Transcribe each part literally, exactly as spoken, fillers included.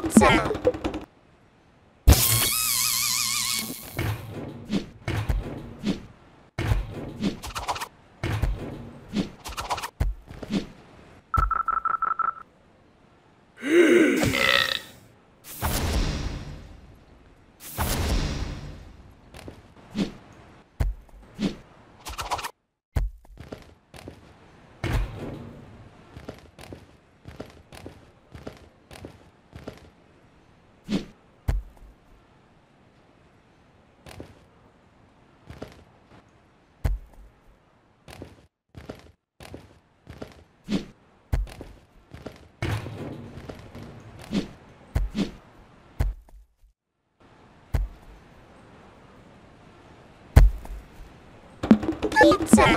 pizza. Pizza.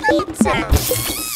Pizza. Pizza.